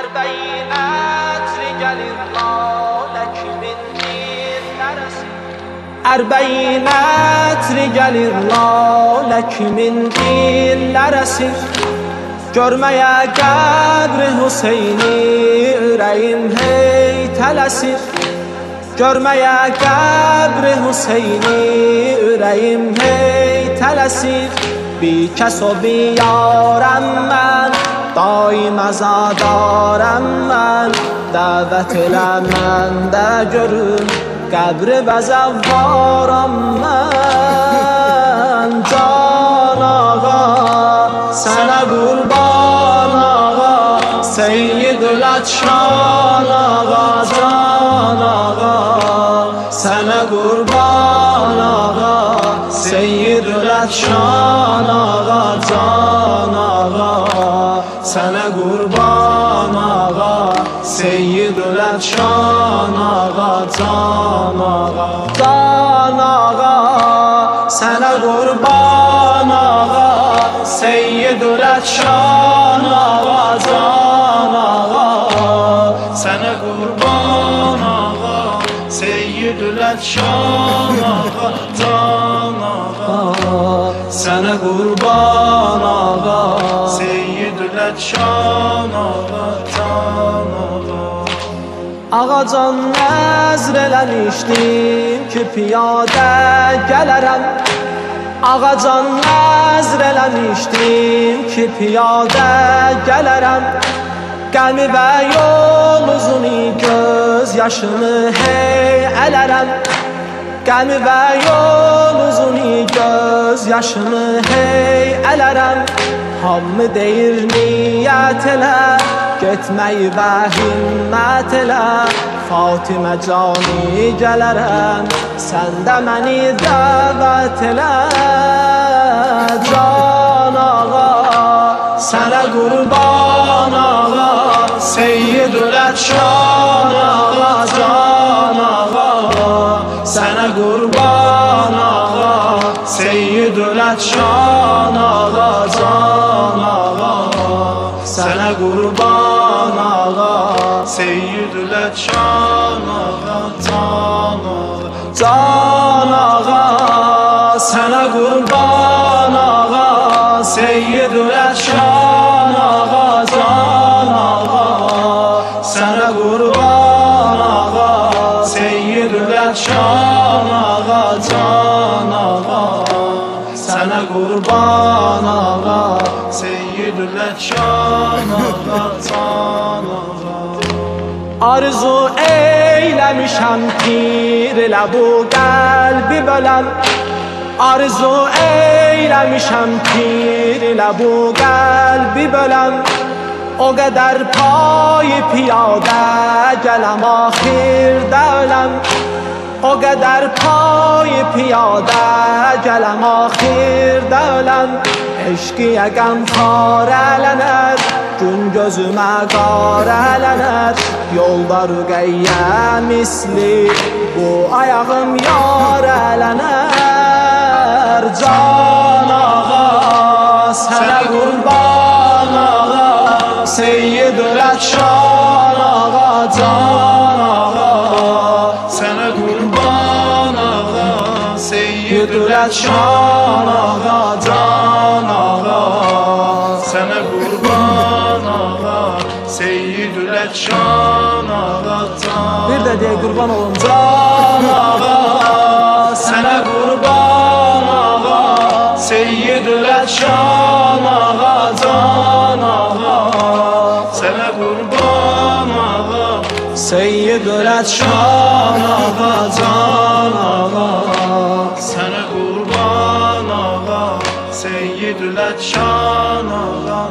در بینت رجال الله لك مني نرسید در بینت رجال الله لك مني نرسید جرمه قبر حسینی ریم هی تلسید جرمه قبر حسینی ریم هی تلسید بی کس و بیارم من دایم ازا دارم من دعوت لمنده جرم قبر بزوارم من جان آقا سنه قربان آقا سید لطشان آقا جان آقا سنه قربان آقا سید لطشان آقا جان آقا سنه قربان آقا سید لطشان آقا جان آقا جان آقا سنه قربان آقا سید لطشان آقا جان آقا سنه قربان آقا سید لطشان آقا جان آقا سنه قربان آقا سید لطشان آقا جان آقا آقا جان نظرلنیشتیم که پیاده گلرم آقا جان نظرلنیشتیم که پیاده گلرم قمی و yol uzuni göz yaşını hey elerem Qəmi və yol uzuni göz yaşını hey ələrəm Hamı deyir niyyət elə Getməyi və himmət elə Fatimə cani gələrəm Sən də məni dəvət elə Can ağa Sənə qurban ağa Seyyid Ələşan ağa Can ağa سنه قربان آقا سید لطشان آقا جان آقا سنه قربان آقا سید لطشان آقا جان آقا سنه قربان آقا سید لطشان آقا جان آقا سنه قربان آقا سید لطشان جان آقا سنه قربان آقا سید لطشان آقا جان آقا آرزو eylemişem pirle bu kalbi bölen آرزو eylemişem pirle bu kalbi bölen O kadar pay piyade gelem ahirde ölem O qədər pay piyadə gələm axirdə öləm Eşqiyə qəm xarələnər Gün gözümə qarələnər Yolda rüqəyyə misli Bu ayağım yarələnər Can ağa Sənə qurban ağa Seyyid Ələşan ağa Can ağa لطشان آقا جان آقا سنه قربان آقا سید لطشان آقا جان آقا سنه قربان آقا سید لطشان آقا جان آقا سنه قربان آقا سید لطشان آقا جان آقا سنه قربان آقا سید لطشان آقا